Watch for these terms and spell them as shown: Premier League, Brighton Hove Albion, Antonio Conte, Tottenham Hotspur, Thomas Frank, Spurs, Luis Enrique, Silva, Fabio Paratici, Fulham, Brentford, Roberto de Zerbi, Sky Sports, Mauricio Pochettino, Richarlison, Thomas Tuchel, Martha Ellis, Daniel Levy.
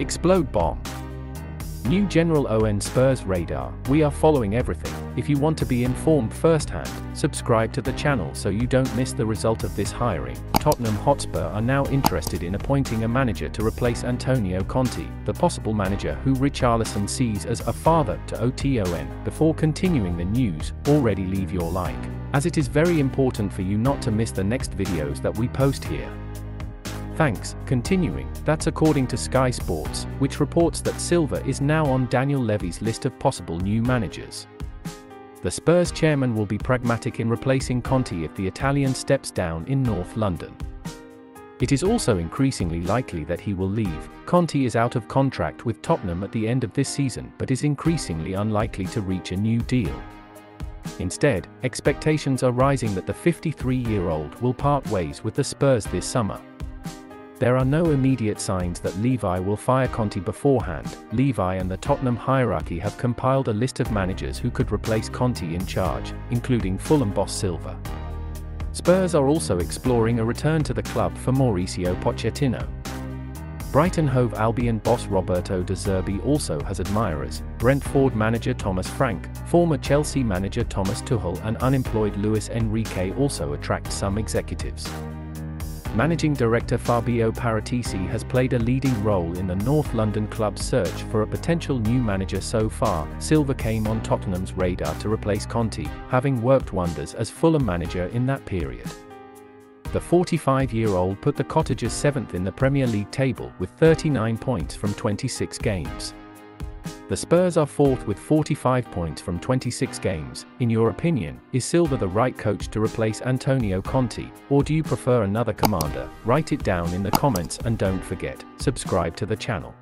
Explode bomb. New General ON Spurs radar, we are following everything. If you want to be informed firsthand, subscribe to the channel so you don't miss the result of this hiring. Tottenham Hotspur are now interested in appointing a manager to replace Antonio Conte, the possible manager who Richarlison sees as a father to Oton. Before continuing the news, already leave your like, as it is very important for you not to miss the next videos that we post here. Thanks. Continuing, that's according to Sky Sports, which reports that Silva is now on Daniel Levy's list of possible new managers. The Spurs chairman will be pragmatic in replacing Conte if the Italian steps down in North London. It is also increasingly likely that he will leave. Conte is out of contract with Tottenham at the end of this season but is increasingly unlikely to reach a new deal. Instead, expectations are rising that the 53-year-old will part ways with the Spurs this summer. There are no immediate signs that Levy will fire Conte beforehand. Levy and the Tottenham hierarchy have compiled a list of managers who could replace Conte in charge, including Fulham boss Silva. Spurs are also exploring a return to the club for Mauricio Pochettino. Brighton Hove Albion boss Roberto de Zerbi also has admirers. Brentford manager Thomas Frank, former Chelsea manager Thomas Tuchel and unemployed Luis Enrique also attract some executives. Managing director Fabio Paratici has played a leading role in the North London club's search for a potential new manager so far. Silva came on Tottenham's radar to replace Conte, having worked wonders as Fulham manager in that period. The 45-year-old put the Cottagers 7th in the Premier League table with 39 points from 26 games. The Spurs are 4th with 45 points from 26 games. In your opinion, is Silva the right coach to replace Antonio Conte, or do you prefer another commander? Write it down in the comments and don't forget, subscribe to the channel.